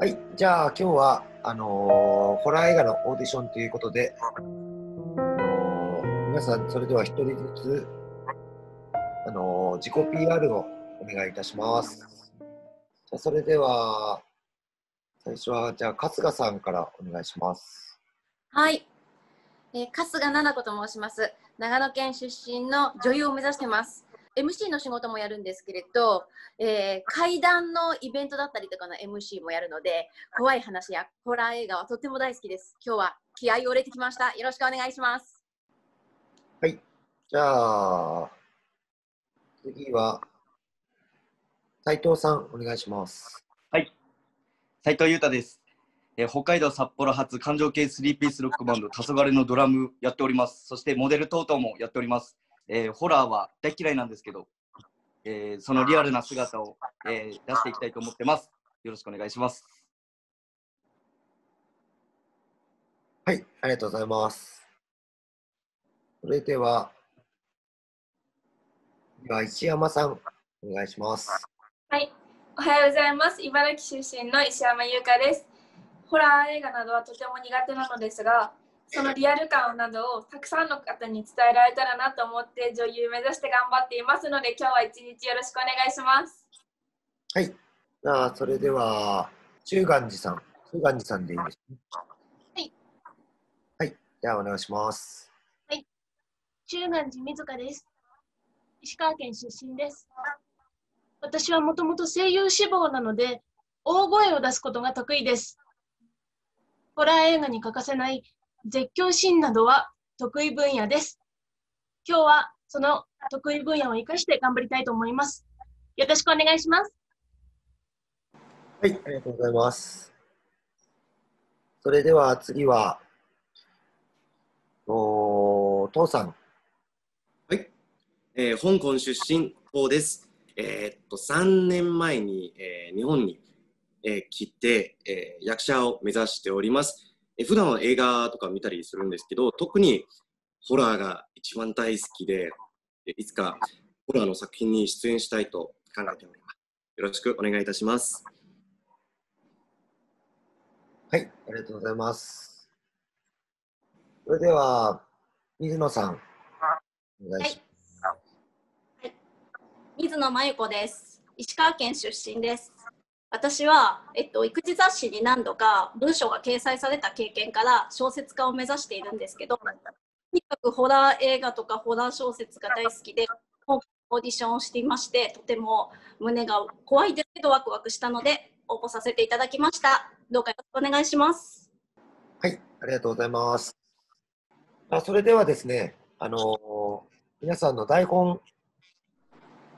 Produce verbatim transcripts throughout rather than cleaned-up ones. はい、じゃあ今日はあのー、ホラー映画のオーディションということで、あのー、皆さんそれでは一人ずつ、あのー、自己 ピーアール をお願いいたします。じゃあそれでは最初はじゃあ春日さんからお願いします。はい、えー、春日奈々子と申します。長野県出身の女優を目指してます。エムシー の仕事もやるんですけれど、えー、怪談のイベントだったりとかの エムシー もやるので、怖い話やホラー映画はとっても大好きです。今日は気合を入れてきました。よろしくお願いします。はい、じゃあ次は斉藤さんお願いします。はい、斉藤優太です。えー、北海道札幌発感情系スリーピースロックバンド黄昏のドラムやっております。そしてモデル等々もやっております。えー、ホラーは大嫌いなんですけど、えー、そのリアルな姿を、えー、出していきたいと思ってます。よろしくお願いします。はい、ありがとうございます。それでは、では石山さん、お願いします。はい、おはようございます。茨城出身の石山優香です。ホラー映画などはとても苦手なのですが、そのリアル感などをたくさんの方に伝えられたらなと思って女優目指して頑張っていますので、今日は一日よろしくお願いします。はい。じゃあそれでは中願寺さん、中願寺さんでいいですね。はい。はい。じゃあお願いします。はい。中願寺みずかです。石川県出身です。私はもともと声優志望なので大声を出すことが得意です。ホラー映画に欠かせない絶叫シーンなどは得意分野です。今日はその得意分野を生かして頑張りたいと思います。よろしくお願いします。はい、ありがとうございます。それでは次は、おー、トウさん。はい、えー、香港出身、トウです。えー、っと、さんねんまえに、えー、日本に、えー、来て、えー、役者を目指しております。普段は映画とか見たりするんですけど、特にホラーが一番大好きで、いつかホラーの作品に出演したいと考えております。よろしくお願いいたします。はい、ありがとうございます。それでは、水野さん、お願いします。はいはい、水野真由子です。石川県出身です。私は、えっと、育児雑誌に何度か文章が掲載された経験から小説家を目指しているんですけど、とにかくホラー映画とかホラー小説が大好きで、オーディションをしていまして、とても胸が怖いですけどワクワクしたので、応募させていただきました。どうかよろしくお願いします。はい、ありがとうございます。あ、それではですね、あのー、皆さんの台本、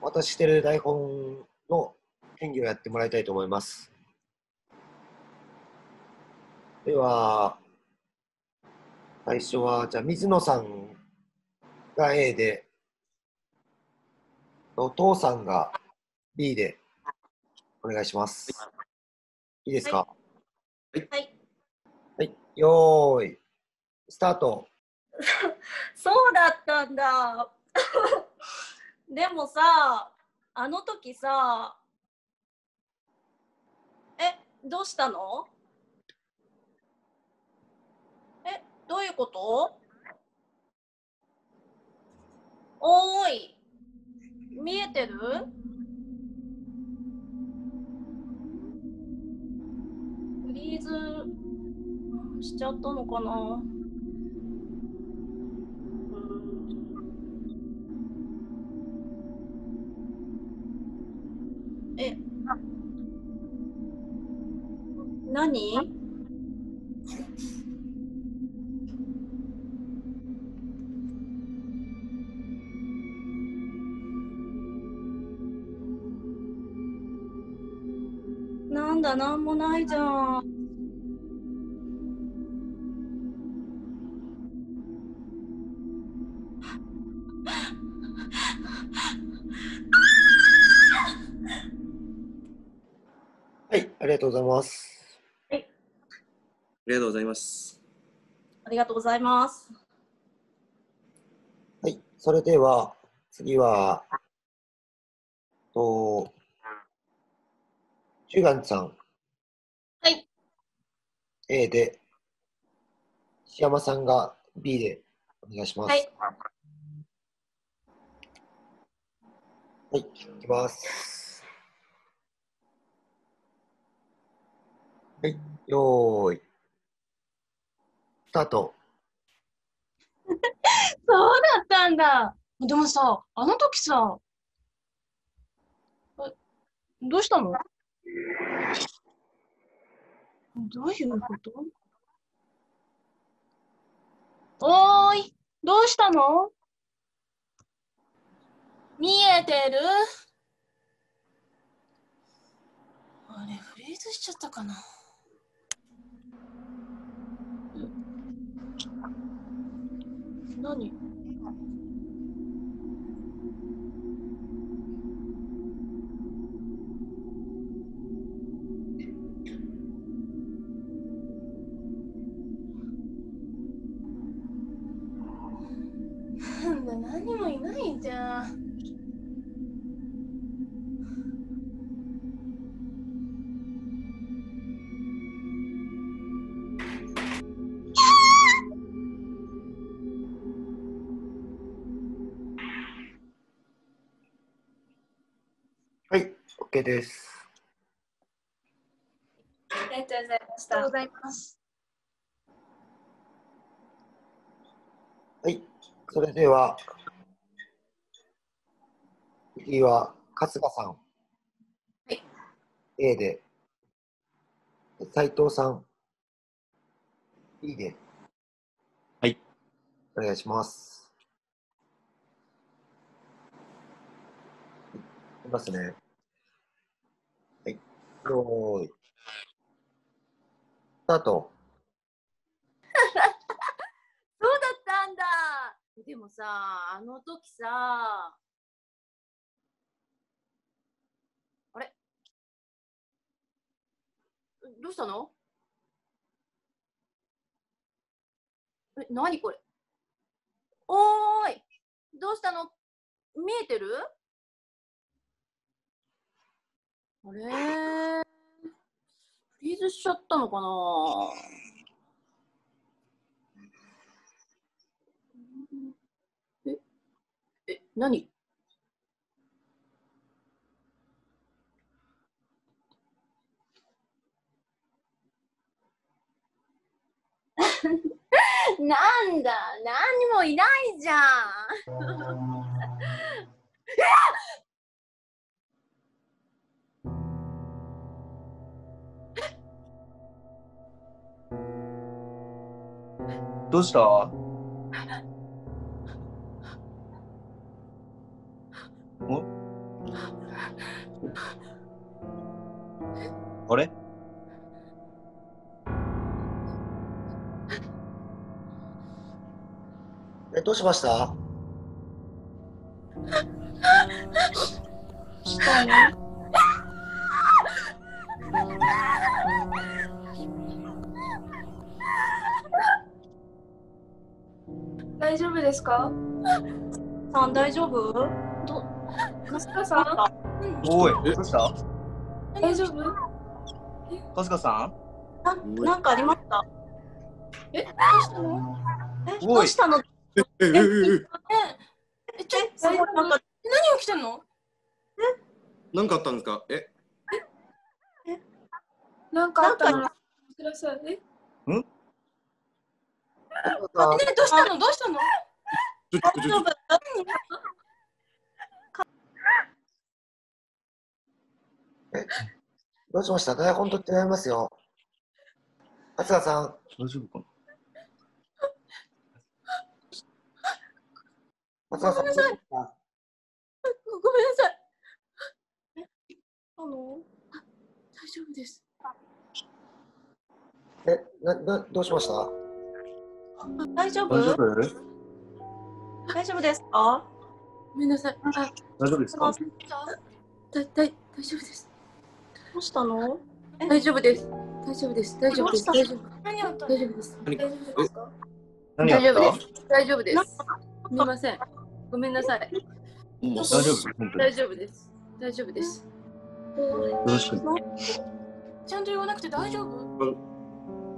お渡ししている台本の演技をやってもらいたいと思います。では、最初はじゃあ水野さんが A で、お父さんが B でお願いします。いいですか？はい。はい。はい、よーい、スタート。そうだったんだ。でもさ、あの時さ、どうしたの？え、どういうこと？おーい、見えてる？フリーズしちゃったのかな？え、何？なんだ、なんもないじゃん。はい、ありがとうございます。ありがとうございます。ありがとうございます。はい、それでは次はとシュガンさん。はい。A で、石山さんが B でお願いします。はい。はい、いきます。はい、よーい。スタート。そうだったんだ。でもさ、あの時さ、どうしたの？どういうこと？おーい、どうしたの？見えてる？あれ、フリーズしちゃったかな。何？何もいないじゃん。はい、OK です。ありがとうございました。ありがとうございます。はい、それでは。次は春日さん、はい、A で、斉藤さん、B で、はい、お願いします。いますね。はい、よーい。スタート。そうだったんだ。でもさ、あの時さ。どうしたの？え、なにこれ？おーい、どうしたの？見えてる？あれー、フリーズしちゃったのかなー。え、え、なに？なんだ、何もいないじゃん。どうした？あれ？え、どうしました？したね。大丈夫ですか？さん大丈夫？ど、春日さん？おい、どうした？大丈夫？春日さん？な、なんかありました？え、どうしたの？え、どうしたの？え、え、え、え、え、ちょっと、なんか、何起きてんの？え、何かあったんですか？え、え、なんかあったの？ください。え、ん？あ、ね、どうしたの？どうしたの？大丈夫？え、どうしました？台本と違いますよ。春日さん、大丈夫かな？ごめんなさい。ごめんなさい。え、あの、あ、大丈夫です。え、な、な、どうしました？大丈夫？大丈夫？大丈夫ですか？ごめんなさい。あ、大丈夫ですか？だ、だ、大丈夫です。どうしたの？大丈夫です。大丈夫です。大丈夫です。大丈夫です。大丈夫です。大丈夫ですか？大丈夫です。大丈夫です。すみません。ごめんなさい。大丈夫。大丈夫です。大丈夫です。よろしく。ちゃんと言わなくて大丈夫？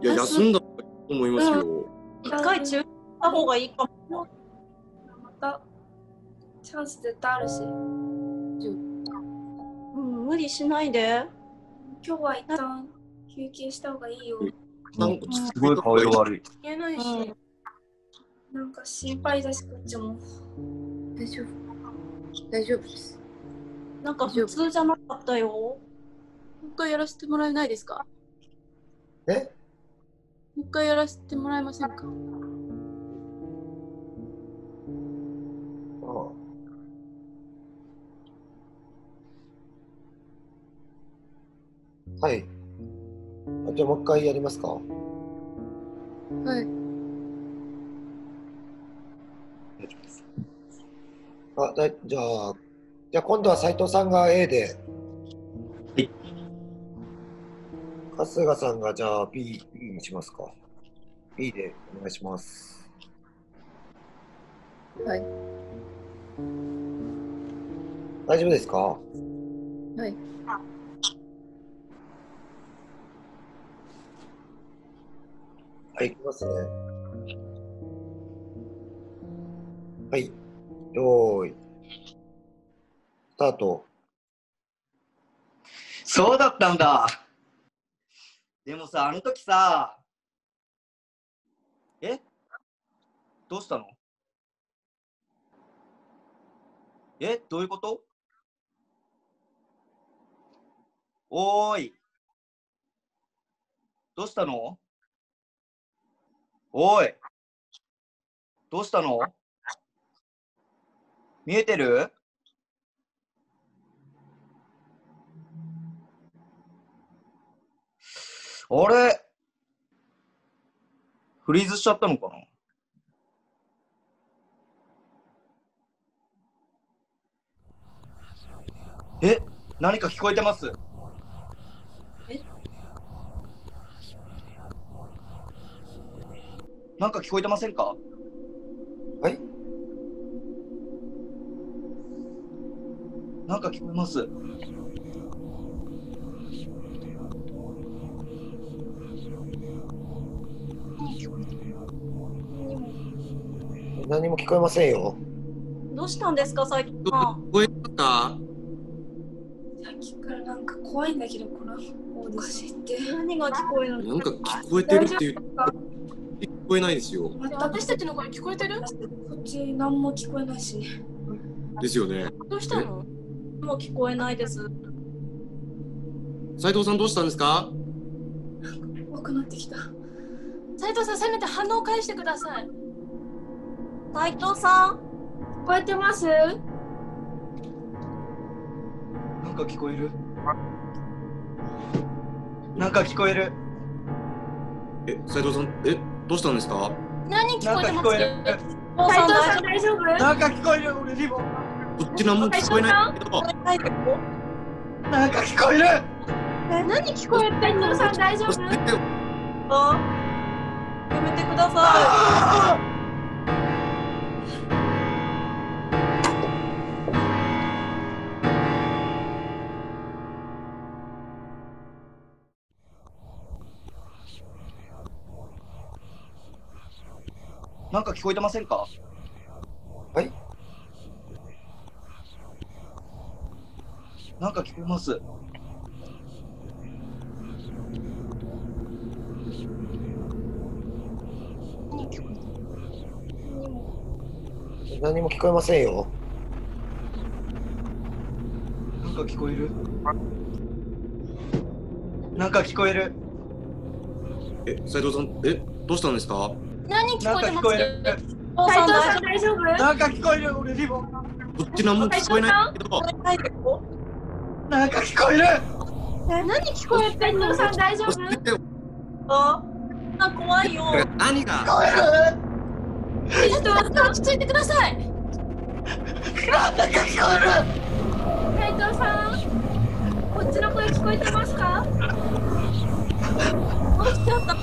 いや、休んだと思いますよ。一回中断した方がいいかも。またチャンス絶対あるし。うん、無理しないで。今日は一旦休憩した方がいいよ。なんかすごい顔色悪い。言えないし。なんか心配だし、こっちも。大丈夫。大丈夫です。なんか普通じゃなかったよ。もう一回やらせてもらえないですか？え？もう一回やらせてもらえませんか？ああ。はい。じゃあもう一回やりますか？はい。あ、だ、じゃあ、じゃあ今度は斉藤さんが A で、はい、春日さんがじゃあ B、B にしますか。B でお願いします。はい。大丈夫ですか？はい。はい、いきますね。はい、よーい、スタート。そうだったんだ。でもさ、あの時さ、え？どうしたの？え？どういうこと？おーい、どうしたの？おい、どうしたの？見えてる？あれ、フリーズしちゃったのかな？え、何か聞こえてます？なんか聞こえてませんか？はい、なんか聞こえます。何も聞こえませんよ。どうしたんですか、最近は。聞こえた？さっきからなんか怖いんだけど、このおかしいって。何が聞こえるの？なんか聞こえてるっていう。聞こえないですよ。私たちの声聞こえてる？こっち何も聞こえないしね。ですよね。どうしたの？もう聞こえないです。斉藤さん、どうしたんですか？怖くなってきた。斉藤さん、せめて反応返してください。斉藤さん、聞こえてます？なんか聞こえる。なんか聞こえる。え、斉藤さん、え。どうしたんですか？何聞こえてます？斉藤さん、大丈夫？なんか聞こえる。俺リボン。こっち何も聞こえないけど。なんか聞こえる。何聞こえてんの？斉藤さん、大丈夫？あ、やめてください。なんか聞こえてませんか？はい。なんか聞こえます。何も聞こえませんよ。なんか聞こえる。なんか聞こえる。え、斉藤さん、え、どうしたんですか？何聞こえてます？斉藤さん、大丈夫？なんか聞こえる。俺リボン。こっち何も聞こえないけど。なんか聞こえる。何聞こえてんの？斉藤さん、大丈夫？あ、あ、怖いよ。何が？聞こえる。ちょっと待って、落ち着いてください。なんか聞こえる。斉藤さん、こっちの声聞こえてますか？落ちちゃった。